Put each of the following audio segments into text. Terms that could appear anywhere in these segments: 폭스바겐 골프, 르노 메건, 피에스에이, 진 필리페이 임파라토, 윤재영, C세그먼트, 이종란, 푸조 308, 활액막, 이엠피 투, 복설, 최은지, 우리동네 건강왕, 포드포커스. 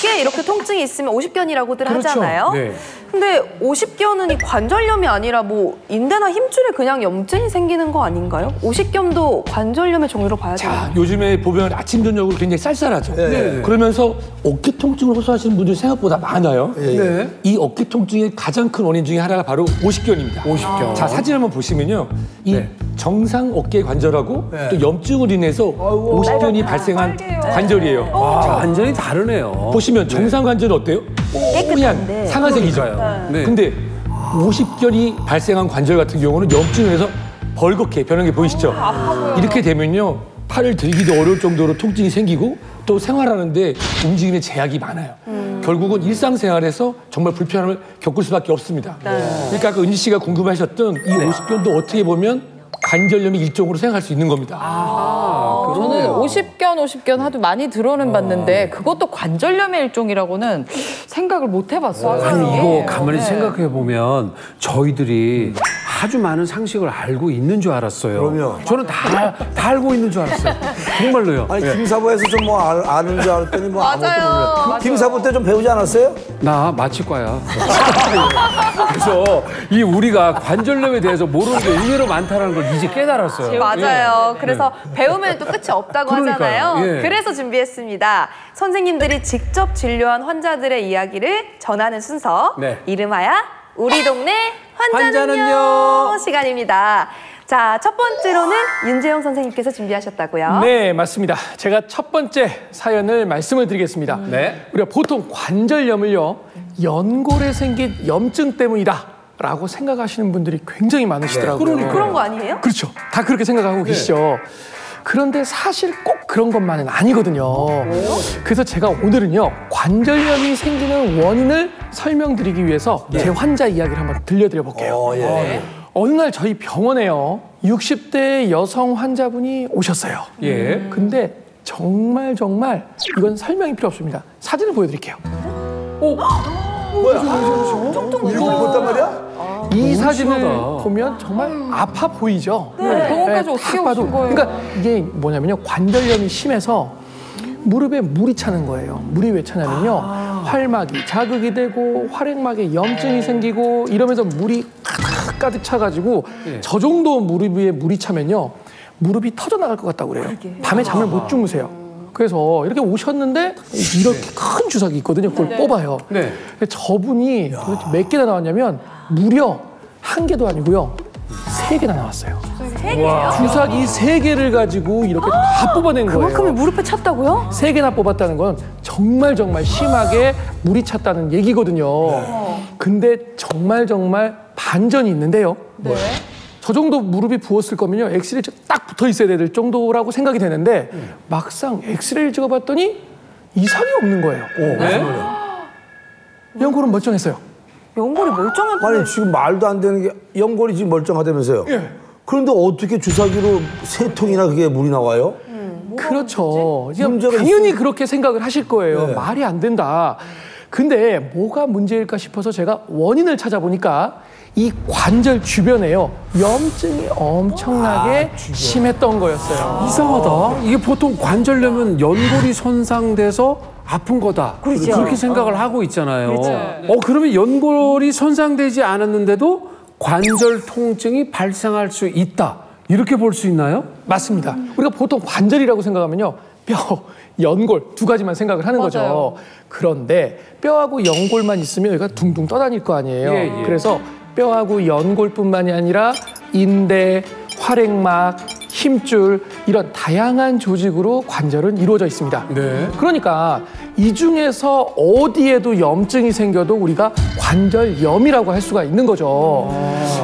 꽤 이렇게 통증이 있으면 오십견이라고들 그렇죠. 하잖아요. 네. 근데 오십견은 이 관절염이 아니라 뭐 인대나 힘줄에 그냥 염증이 생기는 거 아닌가요? 오십견도 관절염의 종류로 봐야 돼요. 요즘에 보면 아침 저녁으로 굉장히 쌀쌀하죠. 네. 네. 그러면서 어깨 통증을 호소하시는 분들이 생각보다 많아요. 네. 네. 이 어깨 통증의 가장 큰 원인 중에 하나가 바로 오십견입니다. 오십견. 자, 사진 한번 보시면요. 이 네. 정상 어깨 관절하고 네. 또 염증으로 인해서 오십견이 발생한 빨개요. 관절이에요. 아, 자, 완전히 다르네요. 보시면 정상 관절은 어때요? 뽀얀 상아색이죠. 네. 근데 오십견이 발생한 관절 같은 경우는 염증으로 해서 벌겋게 변한 게 보이시죠? 이렇게 되면요. 팔을 들기도 어려울 정도로 통증이 생기고 또 생활하는데 움직임에 제약이 많아요. 결국은 일상생활에서 정말 불편함을 겪을 수밖에 없습니다. 네. 그러니까 아까 은지 씨가 궁금하셨던 이 오십견도 어떻게 보면 관절염의 일종으로 생각할 수 있는 겁니다. 아, 저는 오십견 하도 많이 들어는 봤는데 그것도 관절염의 일종이라고는 생각을 못 해봤어요. 아니 이거 가만히 생각해 보면 저희들이 아주 많은 상식을 알고 있는 줄 알았어요. 그럼요. 저는 다 알고 있는 줄 알았어요. 정말로요. 아니 김사부에서 좀 뭐 아는 줄 알았더니 뭐 아무것도 몰라요. 김사부 때 좀 배우지 않았어요? 나 마취과야. 그래서 이 우리가 관절염에 대해서 모르는 게 의외로 많다는 걸 이제 깨달았어요. 맞아요. 예. 그래서 배우면 또 끝이 없다고 그러니까요. 하잖아요. 예. 그래서 준비했습니다. 선생님들이 직접 진료한 환자들의 이야기를 전하는 순서. 네. 이름하여 우리 동네 환자는요 시간입니다. 자, 첫 번째로는 윤재영 선생님께서 준비하셨다고요? 네, 맞습니다. 제가 첫 번째 사연을 말씀을 드리겠습니다. 네. 우리가 보통 관절염을요, 연골에 생긴 염증 때문이다 라고 생각하시는 분들이 굉장히 많으시더라고요. 네, 그러니까. 그런 거 아니에요? 그렇죠. 다 그렇게 생각하고 네. 계시죠. 그런데 사실 꼭 그런 것만은 아니거든요. 그래서 제가 오늘은요, 관절염이 생기는 원인을 설명드리기 위해서 예. 제 환자 이야기를 한번 들려드려 볼게요. 예. 어느 날 저희 병원에요, 60대 여성 환자분이 오셨어요. 예. 근데 정말 이건 설명이 필요 없습니다. 사진을 보여드릴게요. 오! 뭐야? 이거 봤단 말이야? 이 사진을 심하다. 보면 정말 아파 보이죠? 네. 병원까지 어떻게 오신 거예요? 그러니까 이게 뭐냐면요. 관절염이 심해서 무릎에 물이 차는 거예요. 물이 왜 차냐면요. 활막이 자극이 되고 활액막에 염증이 생기고 이러면서 물이 가득 차가지고 네. 저 정도 무릎 위에 물이 차면요. 무릎이 터져나갈 것 같다고 그래요. 밤에 잠을 못 주무세요. 그래서 이렇게 오셨는데 이렇게 네. 큰 주사기 있거든요. 그걸 네. 뽑아요. 네. 저분이 도대체 몇 개나 나왔냐면 무려 1개도 아니고요. 3개나 나왔어요. 3개요? 주사기 3개를 가지고 이렇게 다 뽑아낸 거예요. 그만큼이 무릎에 찼다고요? 3개나 뽑았다는 건 정말 심하게 물이 찼다는 얘기거든요. 근데 정말 반전이 있는데요. 네. 저 정도 무릎이 부었을 거면요. 엑스레이 딱 붙어 있어야 될 정도라고 생각이 되는데 막상 엑스레이를 찍어봤더니 이상이 없는 거예요. 네? 연골은 멀쩡했어요. 연골이 멀쩡했고 아니 지금 말도 안 되는 게 연골이 지금 멀쩡하다면서요? 예. 그런데 어떻게 주사기로 3통이나 그게 물이 나와요? 그렇죠. 당연히 그렇게 생각을 하실 거예요. 예. 말이 안 된다. 근데 뭐가 문제일까 싶어서 제가 원인을 찾아보니까 이 관절 주변에요. 염증이 엄청나게 심했던 거였어요. 이상하다. 이게 보통 관절염은 연골이 손상돼서 아픈 거다. 그렇죠. 그렇게 생각을 하고 있잖아요. 그렇죠. 그러면 연골이 손상되지 않았는데도 관절 통증이 발생할 수 있다. 이렇게 볼 수 있나요? 맞습니다. 우리가 보통 관절이라고 생각하면요. 뼈, 연골 두 가지만 생각을 하는 맞아요. 거죠. 그런데 뼈하고 연골만 있으면 여기가 둥둥 떠다닐 거 아니에요. 예, 예. 그래서 뼈하고 연골뿐만이 아니라 인대, 활액막, 힘줄 이런 다양한 조직으로 관절은 이루어져 있습니다. 네. 그러니까 이 중에서 어디에도 염증이 생겨도 우리가 관절염이라고 할 수가 있는 거죠.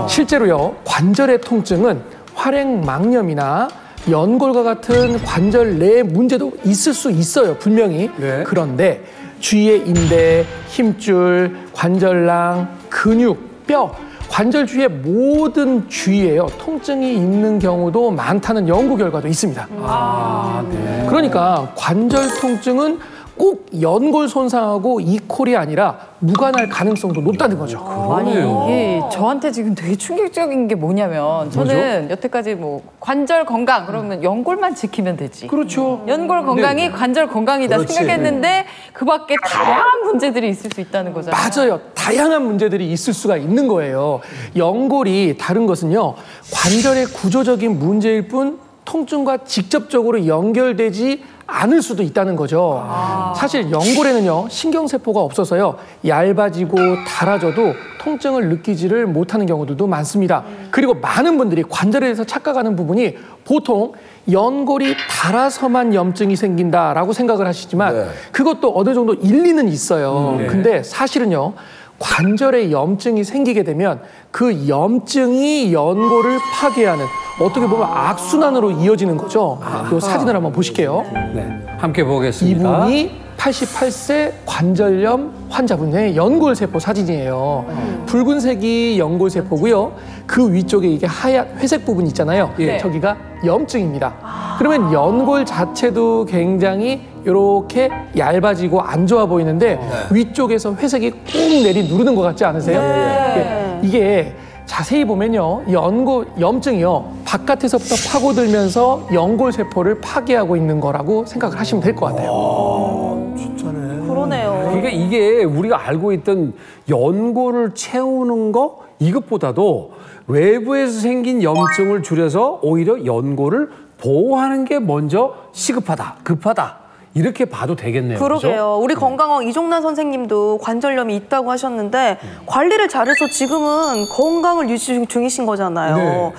실제로요, 관절의 통증은 활액막염이나 연골과 같은 관절 내 문제도 있을 수 있어요, 분명히. 네. 그런데 주위의 인대, 힘줄, 관절랑, 근육, 뼈 관절 주위의 모든 주위에요 통증이 있는 경우도 많다는 연구 결과도 있습니다. 아, 네. 그러니까 관절 통증은 꼭 연골 손상하고 이콜이 아니라 무관할 가능성도 높다는 거죠. 그러네요. 아니, 이게 저한테 지금 되게 충격적인 게 뭐냐면 저는 여태까지 뭐 관절 건강 그러면 연골만 지키면 되지. 그렇죠. 연골 건강이 네. 관절 건강이다 그렇지. 생각했는데 네. 그 밖에 다양한 문제들이 있을 수 있다는 거잖아요. 맞아요. 다양한 문제들이 있을 수가 있는 거예요. 연골이 다른 것은요. 관절의 구조적인 문제일 뿐 통증과 직접적으로 연결되지 않을 수도 있다는 거죠. 아. 사실 연골에는요 신경세포가 없어서요 얇아지고 닳아져도 통증을 느끼지를 못하는 경우들도 많습니다. 그리고 많은 분들이 관절에 대해서 착각하는 부분이 보통 연골이 닳아서만 염증이 생긴다라고 생각을 하시지만 네. 그것도 어느 정도 일리는 있어요. 네. 근데 사실은요 관절에 염증이 생기게 되면 그 염증이 연골을 파괴하는 어떻게 보면 악순환으로 이어지는 거죠. 이 사진을 한번 보실게요. 네, 함께 보겠습니다. 이분이 88세 관절염 환자분의 연골세포 사진이에요. 붉은색이 연골세포고요. 그 위쪽에 이게 하얀 회색 부분 있잖아요. 네. 저기가 염증입니다. 그러면 연골 자체도 굉장히 이렇게 얇아지고 안 좋아 보이는데 네. 위쪽에서 회색이 꾹 내리누르는 것 같지 않으세요? 네. 이게 자세히 보면요, 연골 염증이요 바깥에서부터 파고들면서 연골 세포를 파괴하고 있는 거라고 생각을 하시면 될 것 같아요. 와, 진짜네. 그러네요. 그러니까 이게 우리가 알고 있던 연골을 채우는 거 이것보다도 외부에서 생긴 염증을 줄여서 오히려 연골을 보호하는 게 먼저 시급하다, 급하다. 이렇게 봐도 되겠네요. 그러게요. 그렇죠? 우리 건강왕 이종란 선생님도 관절염이 있다고 하셨는데 관리를 잘해서 지금은 건강을 유지 중이신 거잖아요. 네.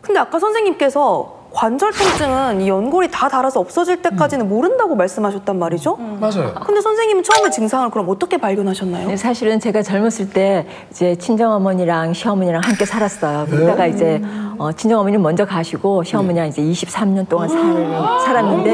근데 아까 선생님께서 관절 통증은 이 연골이 다 닳아서 없어질 때까지는 모른다고 말씀하셨단 말이죠? 맞아요. 근데 선생님은 처음에 증상을 그럼 어떻게 발견하셨나요? 네, 사실은 제가 젊었을 때 이제 친정어머니랑 시어머니랑 함께 살았어요. 그러다가 이제 친정어머니는 먼저 가시고 시어머니랑 이제 23년 동안 살았는데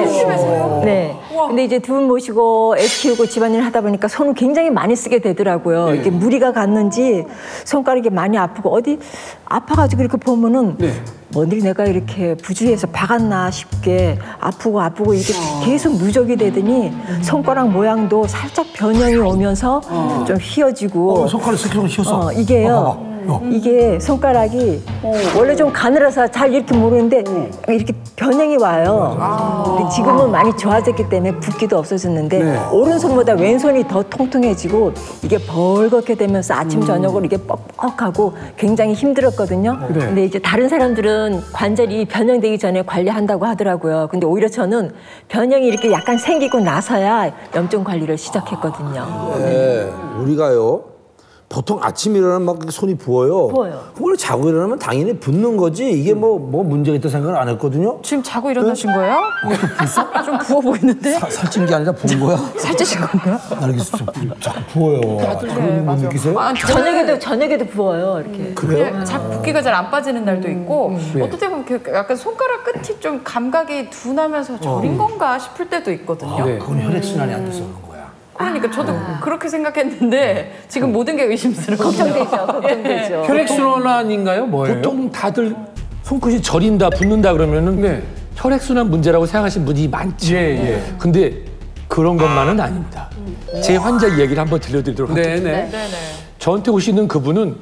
네. 근데 이제 두 분 모시고 애 키우고 집안일 하다 보니까 손을 굉장히 많이 쓰게 되더라고요. 네. 이렇게 무리가 갔는지 손가락이 많이 아프고 어디 아파가지고 이렇게 보면은 네. 어딜 내가 이렇게 부주의해서 박았나 싶게 아프고 이게 계속 누적이 되더니 손가락 모양도 살짝 변형이 오면서 좀 휘어지고 손가락 스키로 휘었어. 이게요. 이게 손가락이 원래 좀 가늘어서 잘 이렇게 모르는데 이렇게 변형이 와요. 근데 지금은 많이 좋아졌기 때문에 붓기도 없어졌는데 네. 오른손보다 왼손이 더 통통해지고 이게 벌겋게 되면서 아침 저녁으로 이게 뻑뻑하고 굉장히 힘들었거든요. 네. 근데 이제 다른 사람들은 관절이 변형되기 전에 관리한다고 하더라고요. 근데 오히려 저는 변형이 이렇게 약간 생기고 나서야 염증 관리를 시작했거든요. 네. 우리가요. 보통 아침에 일어나면 막 손이 부어요. 그걸 자고 일어나면 당연히 붓는 거지 이게 뭐 문제가 있다고 생각을 안 했거든요. 지금 자고 일어나신 네? 거예요? 좀 부어 보이는데? 살찐 게 아니라 부은 거야? 살찌신 건가요? 자꾸 부어요. 그런 분 느끼세요? 아, 저녁에도 부어요. 이렇게. 그래요? 자꾸 붓기가 잘 안 빠지는 날도 있고 어떻게 보면 약간 손가락 끝이 좀 감각이 둔하면서 저린 건가 싶을 때도 있거든요. 네. 그건 혈액순환이 안 돼서 그런 거예요. 그러니까 저도 그렇게 생각했는데 지금 모든 게 의심스러워요. 걱정되죠. 혈액순환인가요? 뭐예요? 보통 다들 손끝이 저린다, 붓는다 그러면은 네. 혈액순환 문제라고 생각하시는 분이 많죠. 근데 그런 것만은 아닙니다. 제 환자 이야기를 한번 들려드리도록 하겠습니다. 저한테 오시는 그분은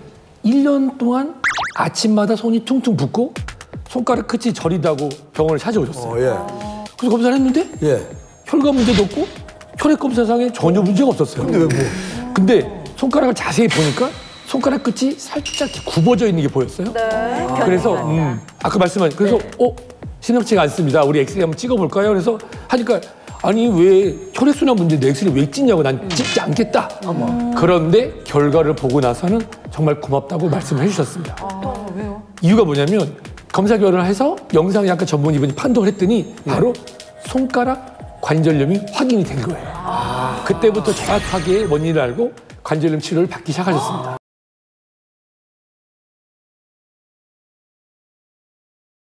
1년 동안 아침마다 손이 퉁퉁 붓고 손가락 끝이 저리다고 병원을 찾아오셨어요. 그래서 검사를 했는데 혈관 문제도 없고 혈액 검사상에 전혀 문제가 없었어요. 근데 왜 뭐? 근데 손가락을 자세히 보니까 손가락 끝이 살짝 굽어져 있는 게 보였어요. 네. 그래서 아까 말씀하신 그래서 심각치가 않습니다. 우리 엑스레이 한번 찍어볼까요? 그래서 하니까 아니 왜 혈액순환 문제인데 엑스레이 왜 찍냐고 난 찍지 않겠다. 그런데 결과를 보고 나서는 정말 고맙다고 말씀을 해주셨습니다. 왜요? 이유가 뭐냐면 검사 결과를 해서 영상의학과 전문의분이 판독을 했더니 바로 손가락 관절염이 확인이 된 거예요. 그때부터 정확하게 원인을 알고 관절염 치료를 받기 시작하셨습니다.